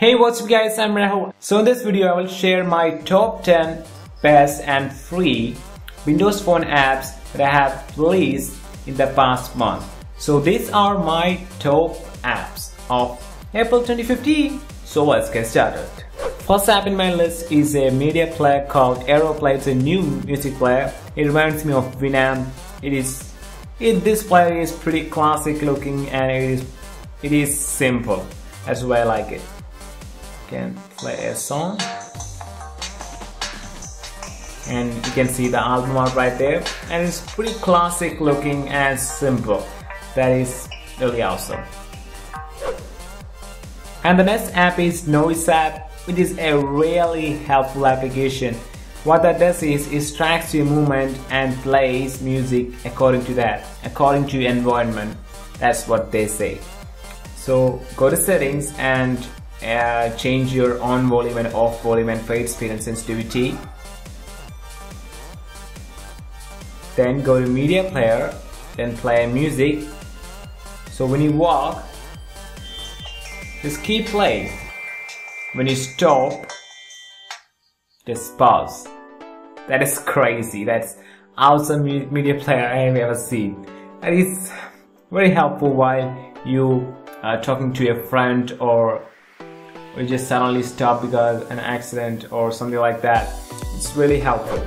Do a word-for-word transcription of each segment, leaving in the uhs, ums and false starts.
Hey, what's up guys, I'm Rahul. So in this video I will share my top ten best and free Windows Phone apps that I have released in the past month. So these are my top apps of April twenty fifteen. So let's get started. First app in my list is a media player called AeroPlayer. It's a new music player. It reminds me of Winamp. It is it this player is pretty classic looking and it is it is simple. That's why I like it. Can play a song and you can see the album art right there, and it's pretty classic looking and simple. That is really awesome. And the next app is Noise App, which is a really helpful application. What that does is it tracks your movement and plays music according to that, according to your environment. That's what they say. So go to settings and Uh, change your on volume and off volume and fade speed and sensitivity. Then go to media player, then play music. So when you walk, just keep playing. When you stop, just pause. That is crazy. That's awesome media player I have ever seen. That is very helpful while you are talking to your friend or we just suddenly stop because an accident or something like that. It's really helpful.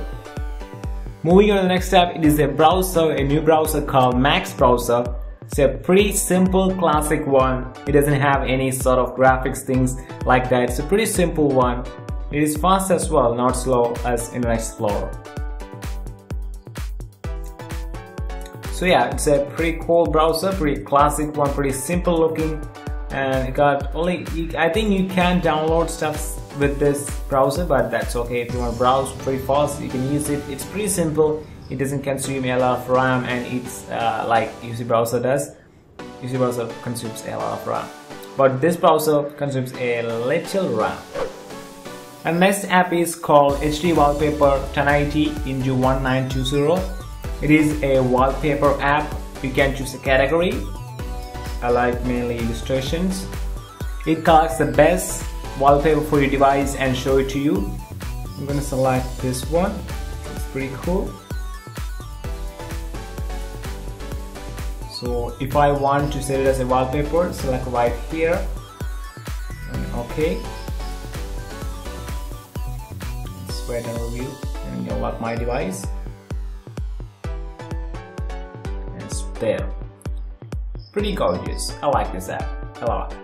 Moving on to the next step, it is a browser, a new browser called Max Browser. It's a pretty simple classic one. It doesn't have any sort of graphics things like that. It's a pretty simple one. It is fast as well, not slow as Internet Explorer. So yeah, it's a pretty cool browser, pretty classic one, pretty simple looking. And it got only, I think you can download stuff with this browser, but that's okay. If you want to browse pretty fast, you can use it. It's pretty simple. It doesn't consume a lot of RAM, and it's uh, like U C browser does. U C browser consumes a lot of RAM, but this browser consumes a little RAM. And next app is called H D Wallpaper ten eighty x nineteen twenty. It is a wallpaper app. You can choose a category. I like mainly illustrations. It collects the best wallpaper for your device and show it to you. I'm gonna select this one. It's pretty cool. So if I want to set it as a wallpaper, select right here and OK. Let's wait and review and unlock my device. And it's there. Pretty gorgeous. I like this app a lot.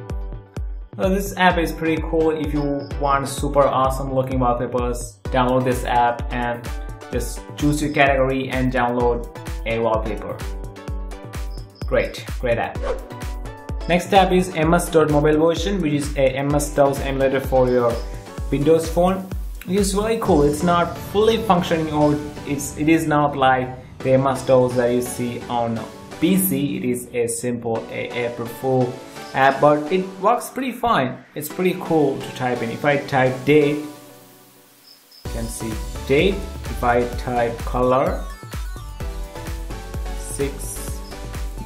So this app is pretty cool. If you want super awesome looking wallpapers, download this app and just choose your category and download a wallpaper. Great, great app. Next app is M S-DOS Mobile version, which is a M S DOS emulator for your Windows Phone. It is really cool. It's not fully functioning, or it's it is not like the M S DOS that you see on P C. It is a simple April Fool app, but it works pretty fine. It's pretty cool to type in. If I type date, you can see date. If I type color, six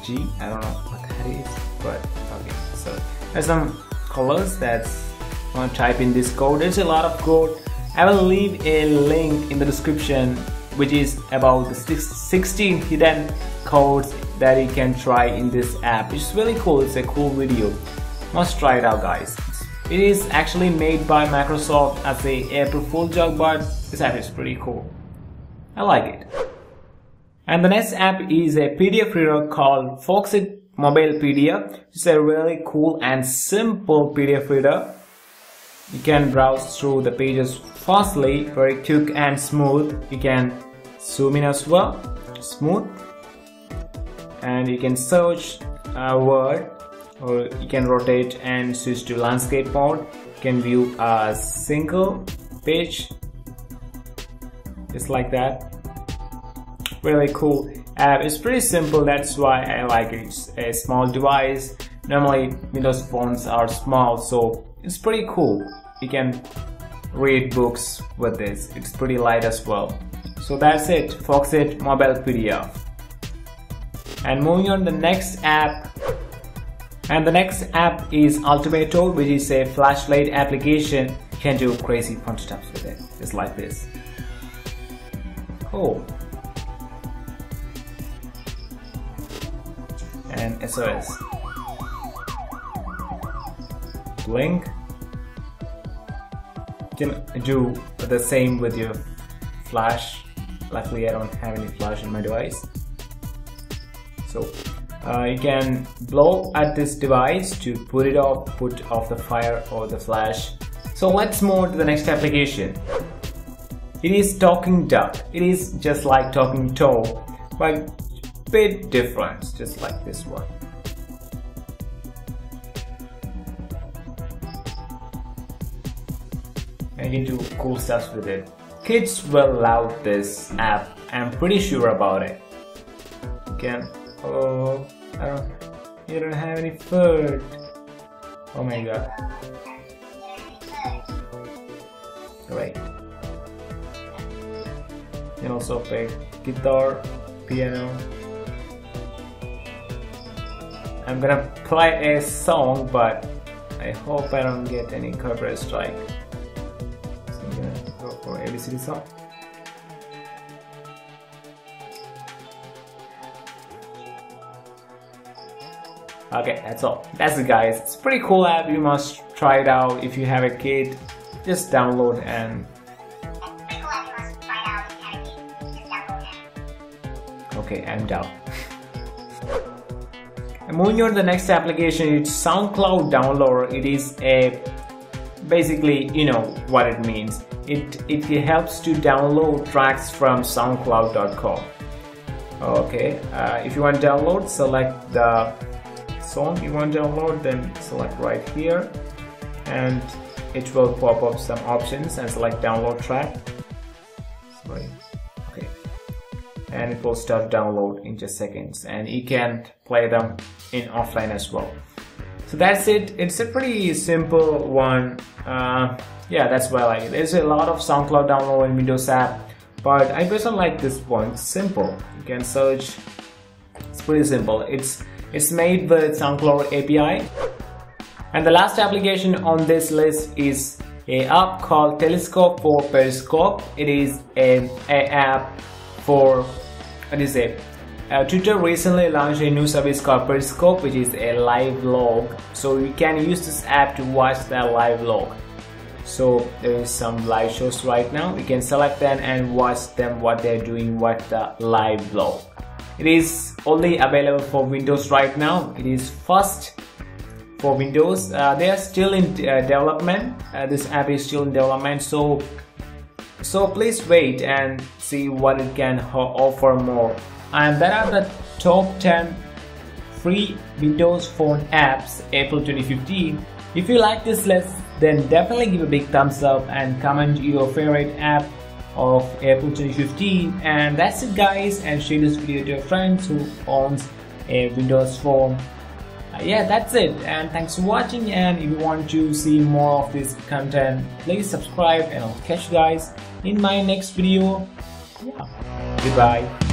G, I don't know what that is, but okay. So there's some colors that's I'm gonna type in this code. There's a lot of code. I will leave a link in the description, which is about the sixteen hidden codes that you can try in this app. It's really cool. It's a cool video. Must try it out, guys. It is actually made by Microsoft as a April Fool joke, but this app is pretty cool. I like it. And the next app is a P D F reader called Foxit Mobile P D F. It's a really cool and simple P D F reader. You can browse through the pages fastly, very quick and smooth. You can zoom in as well, smooth. And you can search a word, or you can rotate and switch to landscape mode. You can view a single page, just like that. Really cool app. It's pretty simple, that's why I like it. It's a small device. Normally Windows phones are small, so it's pretty cool. You can read books with this. It's pretty light as well. So that's it, Foxit Mobile P D F. And moving on to the next app, And the next app is Ultimate Torch, which is a flashlight application. You can do crazy fun stuff with it, just like this. Cool. And S O S. Blink. You can do the same with your flash. Luckily I don't have any flash in my device. So uh, you can blow at this device to put it off, put off the fire or the flash. So let's move to the next application. It is Talking Duck. It is just like Talking Toe, but a bit different, just like this one. And you can do cool stuff with it. Kids will love this app, I'm pretty sure about it. You can, oh, I don't, you don't have any food. Oh my god. Right. You can also play guitar, piano. I'm gonna play a song, but I hope I don't get any copyright strike. Or A B C D song. Okay, that's all. That's it, guys. It's a pretty cool app. You must try it out. If you have a kid, just download and. Okay, I'm down. And moving on to the next application, it's SoundCloud Downloader. It is a basically, you know what it means. It, it helps to download tracks from SoundCloud dot com. Okay, uh, if you want to download, select the song you want to download, then select right here and it will pop up some options and select download track. Sorry. Okay. And it will start download in just seconds and you can play them in offline as well. So that's it. It's a pretty simple one. Uh, yeah, that's why I like it. There's a lot of SoundCloud download and Windows app, but I personally like this one. It's simple. You can search. It's pretty simple. It's it's made with SoundCloud A P I. And the last application on this list is an app called Telescope for Periscope. It is an app for what is it? Uh, Twitter recently launched a new service called Periscope, which is a live log. So you can use this app to watch the live log. So there is some live shows right now. You can select them and watch them, what they're doing, what the live log. It is only available for Windows right now. It is first for Windows. Uh, they are still in uh, development. Uh, this app is still in development. So, so please wait and see what it can offer more. And that are the top ten free Windows Phone apps April twenty fifteen. If you like this list, then definitely give a big thumbs up and comment your favorite app of April twenty fifteen. And that's it, guys, and share this video to your friends who owns a Windows Phone. Uh, yeah, that's it, and thanks for watching. And if you want to see more of this content, please subscribe and I'll catch you guys in my next video. Yeah, goodbye.